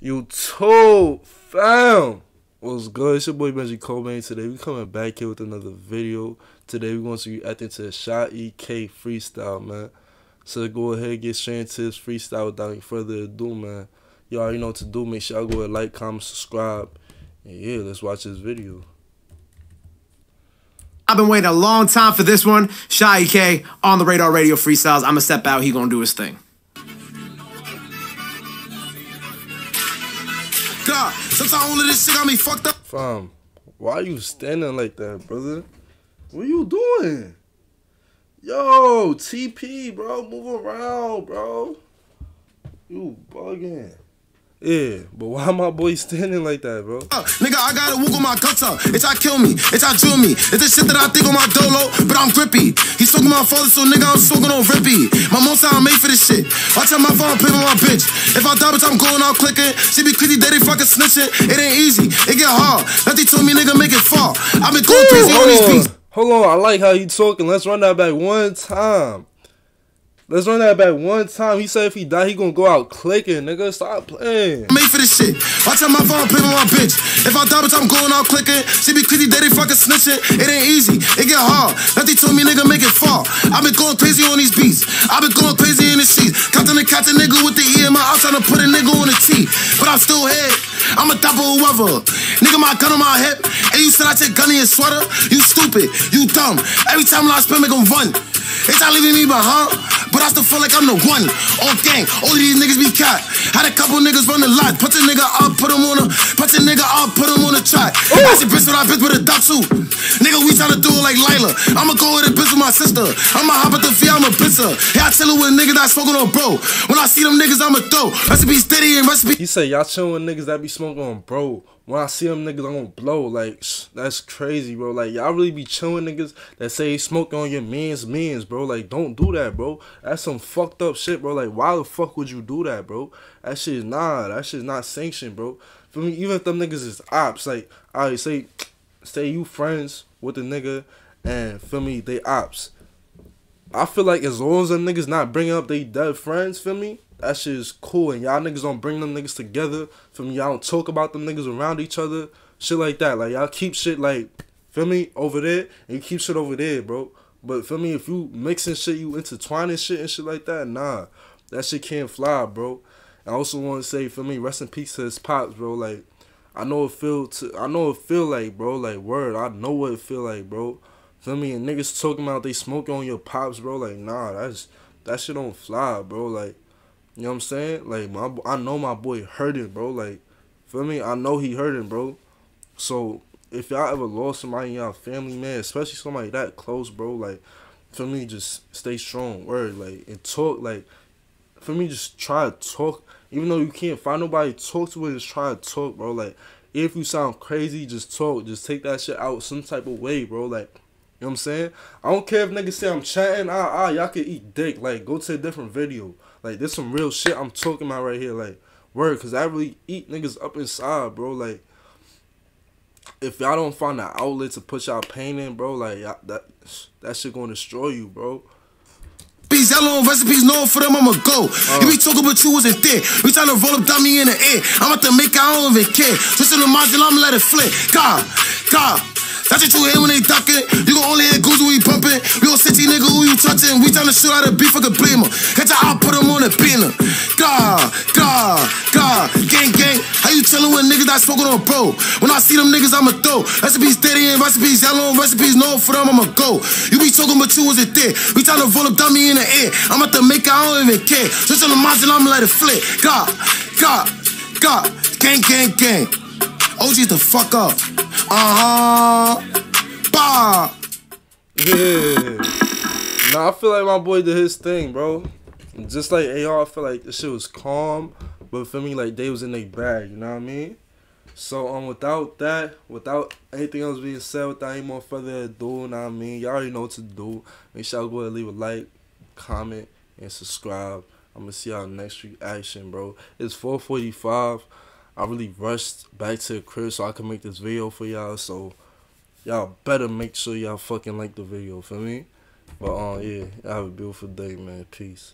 Yo, fam! What's good? It's your boy Benji Kobaine. Today we coming back here with another video. Today we going to reacting to Sha EK freestyle, man. So go ahead and get straight into this freestyle without any further ado, man. You already know what to do. Make sure y'all go ahead, like, comment, subscribe. And yeah, let's watch this video. I've been waiting a long time for this one. Sha EK on the radar, Radio Freestyles. I'ma step out. He gonna do his thing. God, since all of this shit got me fucked up. Fam, why are you standing like that, brother? What are you doing? Yo, TP, bro, move around, bro. You bugging. Yeah, but why my boy standing like that, bro? Nigga, I got a whoop on my guts up. It's I kill me. It's I drill me. It's the shit that I think on my dolo, but I'm grippy. He's soaking my father, so nigga, I'm soaking on rippy. My mom's how I made for this shit. Watch out my phone, play with my bitch. If I die, bitch, I'm going out clicking. She be crazy, daddy fucking snitching. It ain't easy. It get hard. Nothing told me, nigga, make it fall. I've been going crazy on these beats. Hold on, I like how you talking. Let's run that back one time. Let's run that back one time. He said if he die, he gonna go out clicking, nigga. Stop playing. I'm made for this shit. Watch out my phone, play with my bitch. If I die, bitch, I'm going out clicking. She be crazy, daddy fucking snitching. It ain't easy. It get hard. Nothing told me, nigga, make it fall. I've been going crazy on these beats. I've been going crazy in the sheets. Counting the cat, the nigga with the E in my eye, trying to put a nigga on the T. But I'm still here. I'm a top of whoever. Nigga, my gun on my hip. And you said I take gun in your sweater? You stupid. You dumb. Every time I spin, make them run. It's not leaving me behind. But I still feel like I'm the one. All gang. All these niggas be cat. Had a couple niggas run the lot. Put the nigga up, put him on a. Put the nigga up, put him on a track. I said, bitch, what I bitch with a duck suit. Nigga, we tryna do it like Lila. I'ma go with a bitch with my sister. I'ma hop at the V, I'ma bitch her. Yeah, I chillin' with niggas that smoking on bro. When I see them niggas, I'ma throw. Recipe steady and recipe. He said, y'all chillin' with niggas that be smoking on bro. When I see them niggas, I'm gonna blow. Like, that's crazy, bro. Like, y'all really be chilling niggas that say smoking on your mans, bro. Like, don't do that, bro. That's some fucked up shit, bro. Like, why the fuck would you do that, bro? That shit is nah. That shit is not sanctioned, bro. For me, even if them niggas is ops, like, alright, say you friends with a nigga, and feel me, they ops. I feel like as long as them niggas not bringing up they dead friends, feel me, that shit is cool. And y'all niggas don't bring them niggas together, feel me, y'all don't talk about them niggas around each other, shit like that. Like, y'all keep shit, like, feel me, over there, and you keep shit over there, bro. But feel me, if you mixing shit, you intertwining shit and shit like that, nah, that shit can't fly, bro. I also want to say, feel me, rest in peace to his pops, bro. Like, I know it feel like, bro, like, word, I know what it feel like, bro. Feel me? And niggas talking about they smoking on your pops, bro. Like, nah, that shit don't fly, bro. Like, you know what I'm saying? Like, I know my boy hurting, bro. Like, feel me? I know he hurting, bro. So, if y'all ever lost somebody in y'all family, man, especially somebody that close, bro, like, feel me, just stay strong, word, like, and talk, like, feel me, just try to talk. Even though you can't find nobody to talk to, just try to talk, bro. Like, if you sound crazy, just talk. Just take that shit out some type of way, bro. Like, you know what I'm saying? I don't care if niggas say I'm chatting. Y'all can eat dick. Like, go to a different video. Like, there's some real shit I'm talking about right here. Like, word, because I really eat niggas up inside, bro. Like, if y'all don't find an outlet to put y'all pain in, bro, like, that shit gonna destroy you, bro. Yellow on recipes, known for them, I'ma go. You be talking but you wasn't there. We tryna roll up dummy in the air. I'm about to make it, I don't even care. Just in the module, I'ma let it flip. God, that's what you hear when they ducking. You gon' only hear goons who we bumping. We gon' sit you nigga who you touching. We tryna shoot out a beef, fucking blame him. Hit your eye, put him on a beaner. God, gang. How you chillin' with niggas that smoking on bro? When I see them niggas, I'ma throw. Recipes steady and recipes, yellow on recipes, known for them, I'ma go. You be talking but you wasn't there. We tryna roll up dummy in the air. I'm about to make it, I don't even care. Just on the margin, I'ma let it flip. God, gang. OG's the fuck up. Bah. Yeah. Nah, I feel like my boy did his thing, bro. Just like AR, I feel like this shit was calm, but for me, like, they was in their bag, you know what I mean? So, without that, without anything else being said, without any more further ado, you know what I mean? Y'all already know what to do. Make sure y'all go ahead and leave a like, comment, and subscribe. I'm gonna see y'all next reaction, bro. It's 4:45. I really rushed back to the crib so I could make this video for y'all. So y'all better make sure y'all fucking like the video, feel me? But yeah, y'all have a beautiful day, man. Peace.